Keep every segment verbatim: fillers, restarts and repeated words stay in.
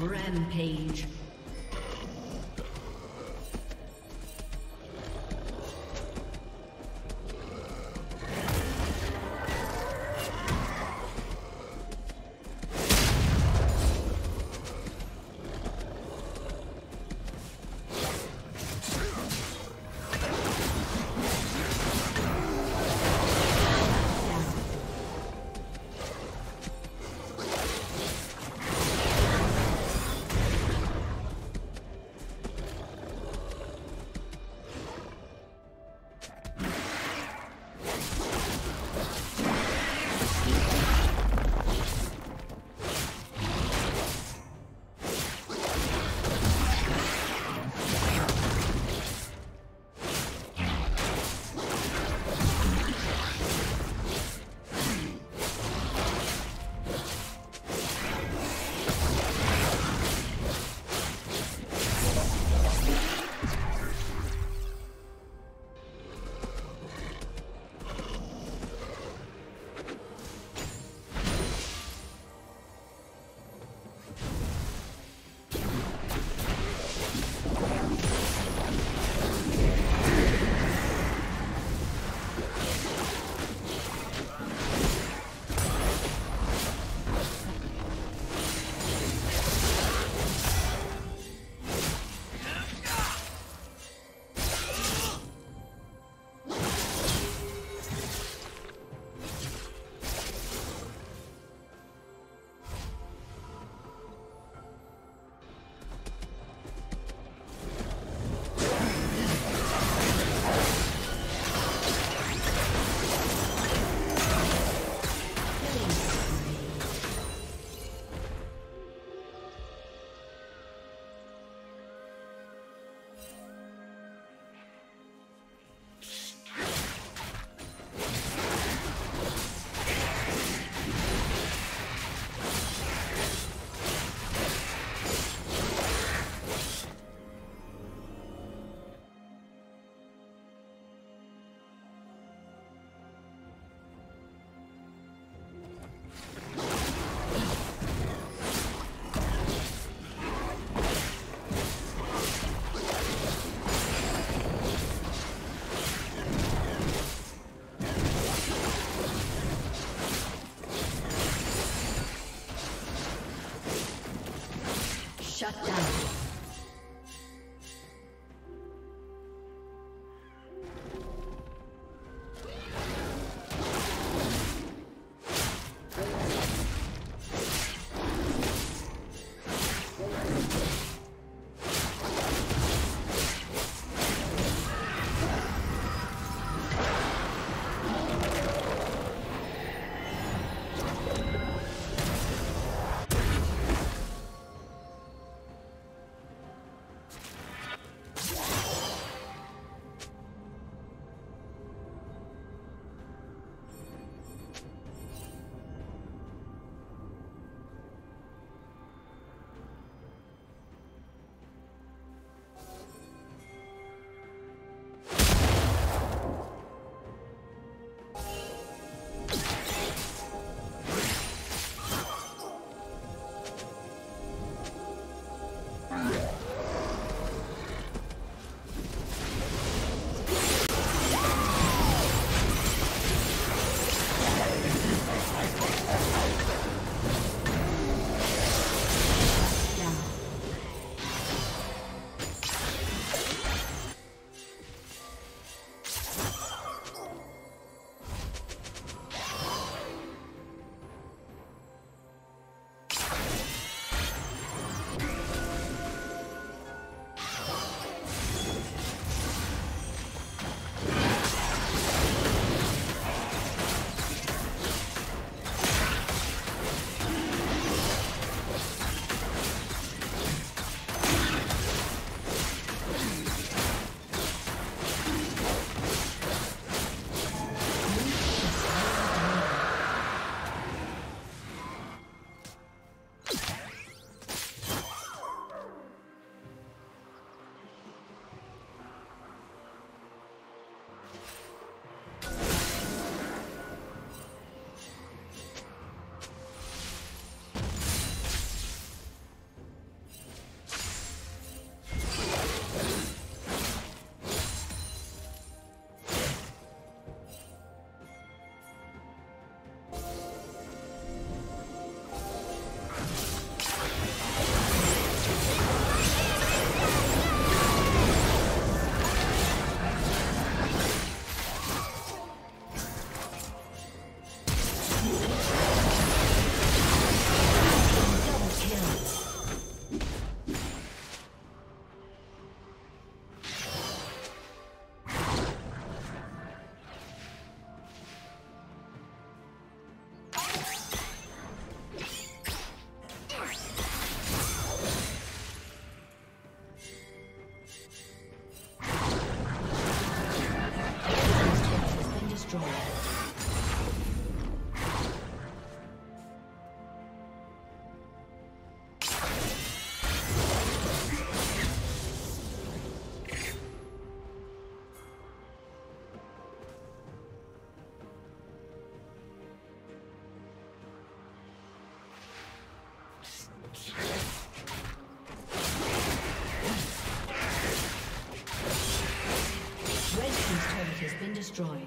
Rampage. Shut down. Destroyed.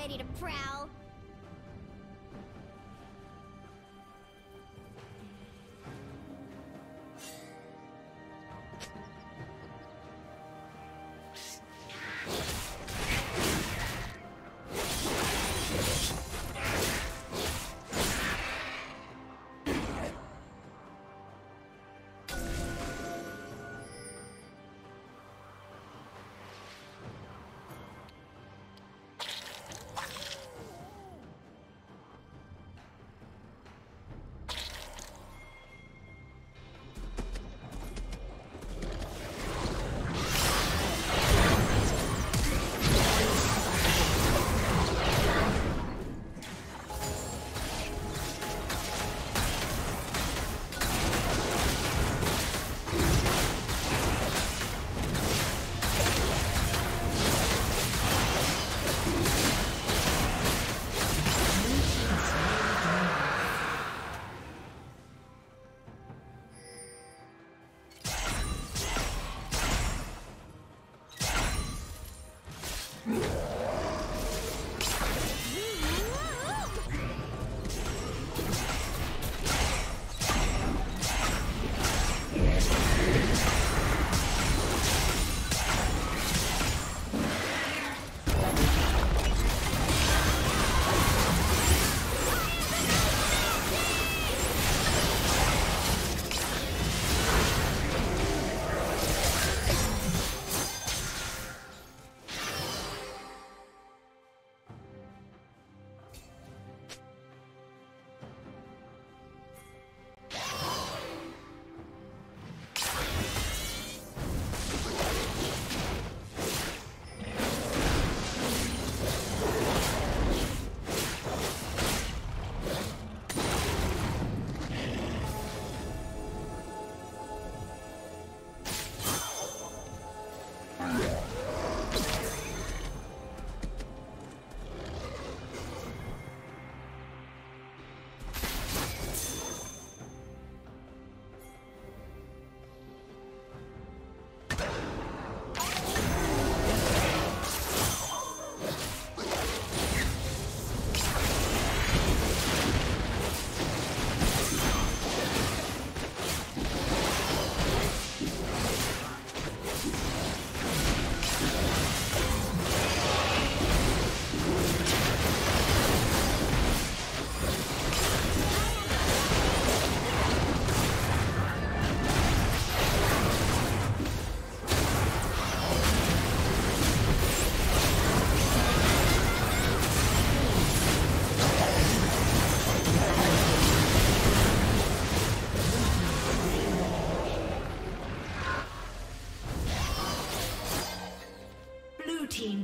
ready to prowl.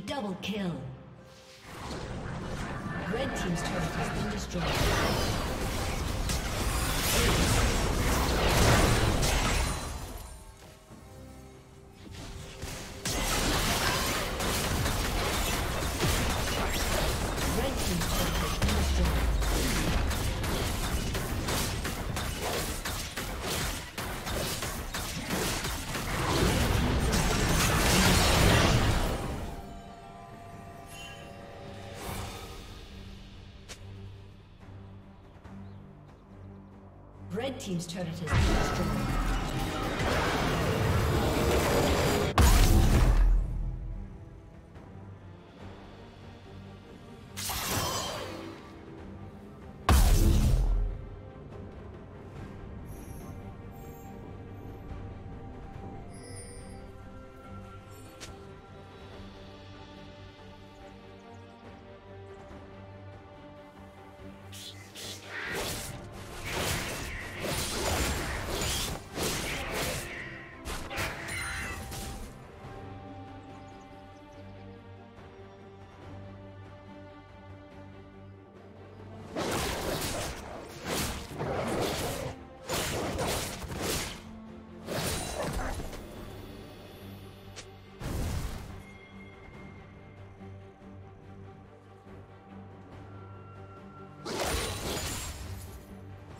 Double kill. Red team's turret has been destroyed. Red team's turret has been destroyed.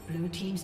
Blue team's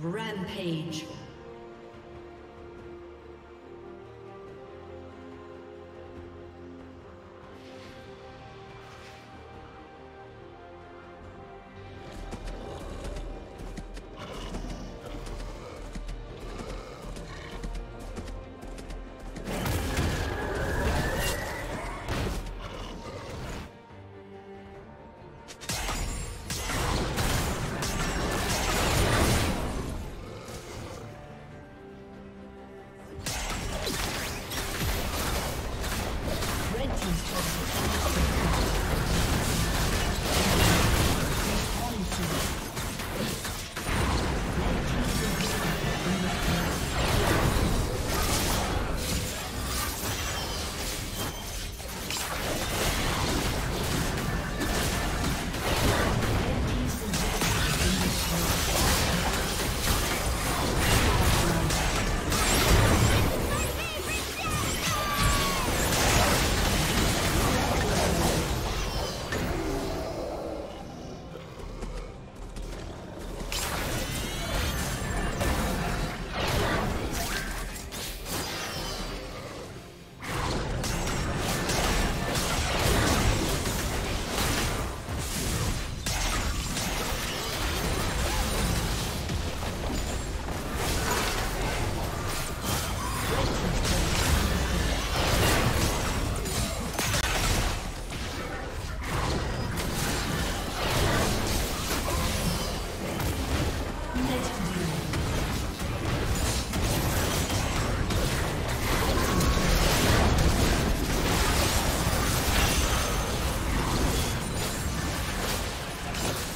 Rampage.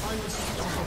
Understood.